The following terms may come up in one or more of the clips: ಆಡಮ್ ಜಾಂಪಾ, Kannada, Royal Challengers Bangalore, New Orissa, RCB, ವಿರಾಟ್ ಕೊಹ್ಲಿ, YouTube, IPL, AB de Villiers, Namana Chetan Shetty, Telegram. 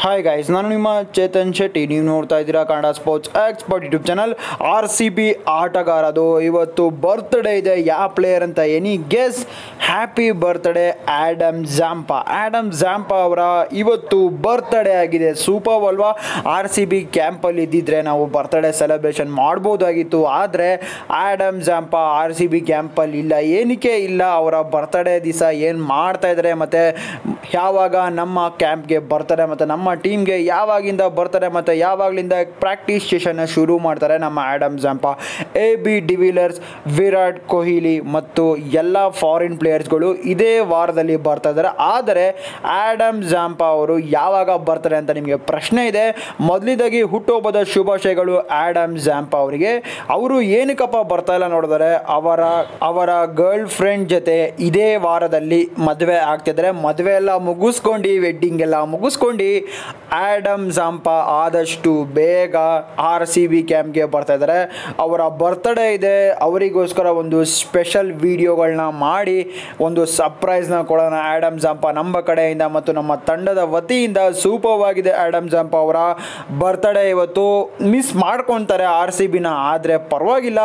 Hi guys, Namana Chetan Shetty, New Orissa Kannada Sports Expert YouTube channel. RCB ಆಟಗಾರದು ಇವತ್ತು birthday ಇದೆ ಯಾ player ಅಂತ any guess? Happy birthday ಆಡಮ್ ಜಾಂಪಾ. ಆಡಮ್ ಜಾಂಪಾ ಅವರ ಇವತ್ತು birthday ಆಗಿದೆ. Super ಅಲ್ವಾ? RCB camp ಅಲ್ಲಿ ಇದ್ದಿದ್ರೆ ನಾವು ಬರ್ತ್ಡೇ ಸೆಲೆಬ್ರೇಷನ್ ಮಾಡಬಹುದಾಗಿತ್ತು. ಆದರೆ ಆಡಮ್ ಜಾಂಪಾ RCB ಕ್ಯಾಂಪ್ ಅಲ್ಲಿ ಇಲ್ಲ. ಏನಕ್ಕೆ ಇಲ್ಲ? ಅವರ ಬರ್ತ್ಡೇ ದಿವಸ ಏನು ಮಾಡ್ತಾ ಇದ್ದಾರೆ ಮತ್ತೆ ಯಾವಾಗ ನಮ್ಮ ಕ್ಯಾಂಪ್ಗೆ ಬರ್ತಾರೆ ಮತ್ತು ನಮ್ಮ ಟೀಮ್ಗೆ ಯಾವಾಗಿಂದ ಬರ್ತಾರೆ ಮತ್ತು ಯಾವಾಗಲಿಂದ ಪ್ರಾಕ್ಟೀಸ್ ಸೆಷನ್ನ ಶುರು ಮಾಡ್ತಾರೆ ನಮ್ಮ ಆಡಮ್ ಜಾಂಪಾ? AB de Villiers, ವಿರಾಟ್ ಕೊಹ್ಲಿ ಮತ್ತು ಎಲ್ಲ ಫಾರಿನ್ ಪ್ಲೇಯರ್ಸ್ಗಳು ಇದೇ ವಾರದಲ್ಲಿ ಬರ್ತಾ ಇದ್ದಾರೆ. ಆದರೆ ಆಡಮ್ ಜಾಂಪಾ ಅವರು ಯಾವಾಗ ಬರ್ತಾರೆ ಅಂತ ನಿಮಗೆ ಪ್ರಶ್ನೆ ಇದೆ. ಮೊದಲಿದಾಗಿ ಹುಟ್ಟುಹಬ್ಬದ ಶುಭಾಶಯಗಳು ಆಡಮ್ ಜಾಂಪಾ ಅವರಿಗೆ. ಅವರು ಏನಕ್ಕಪ್ಪ ಬರ್ತಾ ಇಲ್ಲ ನೋಡಿದರೆ ಅವರ ಗರ್ಲ್ ಫ್ರೆಂಡ್ ಜೊತೆ ಇದೇ ವಾರದಲ್ಲಿ ಮದುವೆ ಆಗ್ತಿದ್ದಾರೆ. ಮದುವೆ ಎಲ್ಲ ಮುಗಿಸ್ಕೊಂಡು ವೆಡ್ಡಿಂಗ್ ಎಲ್ಲ ಮುಗಿಸ್ಕೊಂಡು ಆಡಮ್ ಜಾಂಪಾ ಆದಷ್ಟು ಬೇಗ RCB ಕ್ಯಾಂಪ್ಗೆ ಬರ್ತಾ ಇದ್ದಾರೆ. ಅವರ ಬರ್ತ್ಡೇ ಇದೆ, ಅವರಿಗೋಸ್ಕರ ಒಂದು ಸ್ಪೆಷಲ್ ವಿಡಿಯೋಗಳನ್ನ ಮಾಡಿ ಒಂದು ಸರ್ಪ್ರೈಸ್ನ ಕೊಡೋಣ ಆಡಮ್ ಜಾಂಪಾ ನಮ್ಮ ಕಡೆಯಿಂದ ಮತ್ತು ನಮ್ಮ ತಂಡದ ವತಿಯಿಂದ. ಸೂಪರ್ ಆಗಿದೆ ಆಡಮ್ ಜಾಂಪಾ ಅವರ ಬರ್ತ್ಡೇ ಇವತ್ತು. ಮಿಸ್ ಮಾಡ್ಕೊತಾರೆ RCBನ, ಆದರೆ ಪರವಾಗಿಲ್ಲ,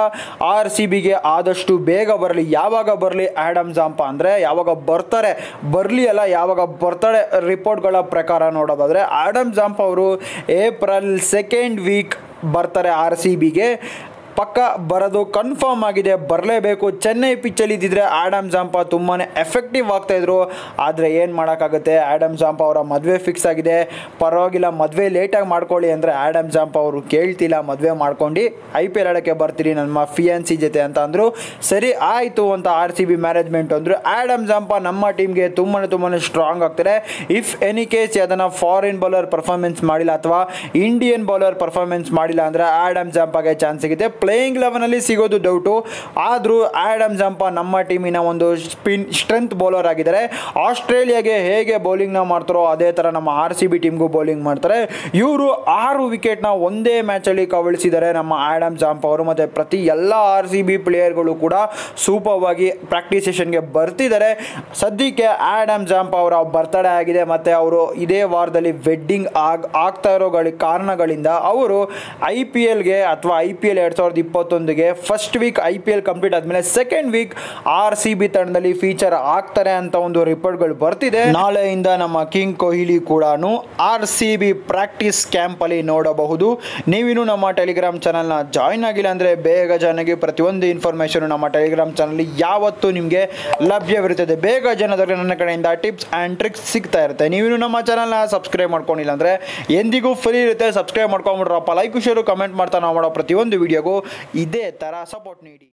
RCBಗೆ ಆದಷ್ಟು ಬೇಗ ಬರಲಿ. ಯಾವಾಗ ಬರಲಿ ಆಡಮ್ ಜಾಂಪಾ ಅಂದರೆ ಯಾವಾಗ ಬರ್ತಾರೆ ಬರಲಿ ಅಲ್ಲ, ಯಾವಾಗ ಬರ್ತ್ಡೇ ರಿಪೋರ್ಟ್ಗಳ ಪ್ರಕಾರ ನೋಡೋದಾದರೆ ಆಡಮ್ ಜಾಂಪಾ ಅವರು April 2nd week ಬರ್ತಾರೆ. RCBಗೆ ಪಕ್ಕ ಬರೋದು ಕನ್ಫರ್ಮ್ ಆಗಿದೆ, ಬರಲೇಬೇಕು. ಚೆನ್ನೈ ಪಿಚ್ಚಲ್ಲಿ ಇದ್ದಿದ್ರೆ ಆಡಮ್ ಜಾಂಪಾ ತುಂಬಾ ಎಫೆಕ್ಟಿವ್ ಆಗ್ತಾಯಿದ್ರು. ಆದರೆ ಏನು ಮಾಡೋಕ್ಕಾಗುತ್ತೆ, ಆಡಮ್ ಜಾಂಪಾ ಅವರ ಮದುವೆ ಫಿಕ್ಸ್ ಆಗಿದೆ. ಪರವಾಗಿಲ್ಲ, ಮದುವೆ ಲೇಟಾಗಿ ಮಾಡ್ಕೊಳ್ಳಿ ಅಂದರೆ ಆಡಮ್ ಜಾಂಪಾ ಅವರು ಕೇಳ್ತಿಲ್ಲ. ಮದುವೆ ಮಾಡ್ಕೊಂಡು IPL ಆಡೋಕ್ಕೆ ಬರ್ತೀರಿ ನಮ್ಮ ಫಿಯಾನ್ಸಿ ಜೊತೆ ಅಂತ ಅಂದರು. ಸರಿ ಆಯಿತು ಅಂತ RCB ಮ್ಯಾನೇಜ್ಮೆಂಟ್ ಅಂದರು. ಆಡಮ್ ಜಾಂಪಾ ನಮ್ಮ ಟೀಮ್ಗೆ ತುಂಬಾ ಸ್ಟ್ರಾಂಗ್ ಆಗ್ತಾರೆ. ಇಫ್ ಎನಿ ಕೇಸ್ ಅದನ್ನು ಫಾರಿನ್ ಬೌಲರ್ ಪರ್ಫಾರ್ಮೆನ್ಸ್ ಮಾಡಿಲ್ಲ ಅಥವಾ ಇಂಡಿಯನ್ ಬೌಲರ್ ಪರ್ಫಾರ್ಮೆನ್ಸ್ ಮಾಡಿಲ್ಲ ಅಂದರೆ ಆಡಮ್ ಜಾಂಪಾಗೆ ಚಾನ್ಸ್ ಸಿಗುತ್ತೆ. ಪ್ಲೇಯಿಂಗ್ ಲೆವೆನಲ್ಲಿ ಸಿಗೋದು ಡೌಟು. ಆದರೂ ಆಡಮ್ ಜಾಂಪಾ ನಮ್ಮ ಟೀಮಿನ ಒಂದು ಸ್ಟ್ರೆಂತ್ ಬೌಲರ್ ಆಗಿದ್ದಾರೆ. ಆಸ್ಟ್ರೇಲಿಯಾಗೆ ಹೇಗೆ ಬೌಲಿಂಗ್ನ ಮಾಡ್ತಾರೋ ಅದೇ ಥರ ನಮ್ಮ RCB ಟೀಮ್ಗೂ ಬೌಲಿಂಗ್ ಮಾಡ್ತಾರೆ. ಇವರು 6 ವಿಕೆಟ್ನ ಒಂದೇ ಮ್ಯಾಚಲ್ಲಿ ಕವಳಿಸಿದ್ದಾರೆ ನಮ್ಮ ಆಡಮ್ ಜಾಂಪಾ ಅವರು. ಮತ್ತು ಪ್ರತಿ ಎಲ್ಲ RCB ಪ್ಲೇಯರ್ಗಳು ಕೂಡ ಸೂಪರ್ ಆಗಿ ಪ್ರಾಕ್ಟೀಸ್ ಸೆಷನ್ಗೆ ಬರ್ತಿದ್ದಾರೆ. ಸದ್ಯಕ್ಕೆ ಆಡಮ್ ಜಾಂಪಾ ಅವರ ಬರ್ತ್ಡೇ ಆಗಿದೆ ಮತ್ತು ಅವರು ಇದೇ ವಾರದಲ್ಲಿ ವೆಡ್ಡಿಂಗ್ ಆಗ್ತಾ ಇರೋ ಕಾರಣಗಳಿಂದ ಅವರು IPLಗೆ ಅಥವಾ IPL 2021ಗೆ ಫಸ್ಟ್ ವೀಕ್ IPL ಕಂಪ್ಲೀಟ್ ಆದಮೇಲೆ ಸೆಕೆಂಡ್ ವೀಕ್ RCB ತಂಡದಲ್ಲಿ ಫೀಚರ್ ಆಗ್ತಾರೆ ಅಂತ ಒಂದು ರಿಪೋರ್ಟ್ಗಳು ಬರ್ತಿದೆ. ನಾಳೆಯಿಂದ ನಮ್ಮ ಕಿಂಗ್ ಕೊಹ್ಲಿ ಕೂಡ RCB ಪ್ರಾಕ್ಟೀಸ್ ಕ್ಯಾಂಪ್ ಅಲ್ಲಿ ನೋಡಬಹುದು. ನೀವಿನ್ನೂ ನಮ್ಮ ಟೆಲಿಗ್ರಾಮ್ ಚಾನಲ್ನ ಜಾಯಿನ್ ಆಗಿಲ್ಲ ಅಂದರೆ ಬೇಗ ಜಾಯ್ನ್ ಆಗಿ. ಪ್ರತಿಯೊಂದು ಇನ್ಫಾರ್ಮೇಷನ್ ನಮ್ಮ ಟೆಲಿಗ್ರಾಮ್ ಚಾನಲ್ಲಿ ಯಾವತ್ತೂ ನಿಮಗೆ ಲಭ್ಯವಿರುತ್ತದೆ. ಬೇಗ ಜನದಲ್ಲಿ ನನ್ನ ಕಡೆಯಿಂದ ಟಿಪ್ಸ್ ಆ್ಯಂಡ್ ಟ್ರಿಕ್ಸ್ ಸಿಗ್ತಾ ಇರುತ್ತೆ. ನೀವಿನ್ನೂ ನಮ್ಮ ಚಾನಲ್ನ ಸಬ್ಸ್ಕ್ರೈಬ್ ಮಾಡ್ಕೊಂಡಿಲ್ಲ ಅಂದರೆ ಎಂದಿಗೂ ಫ್ರೀ ಇರುತ್ತೆ, ಸಬ್ಸ್ಕ್ರೈಬ್ ಮಾಡ್ಕೊಂಬಿಡ್ರಪ್ಪ. ಲೈಕ್ ಶೇರು ಕಮೆಂಟ್ ಮಾಡ್ತಾ ನಾವು ಮಾಡೋ ಪ್ರತಿಯೊಂದು ವಿಡಿಯೋಗೂ ಇದೇ ಥರ ಸಪೋರ್ಟ್ ನೀಡಿ.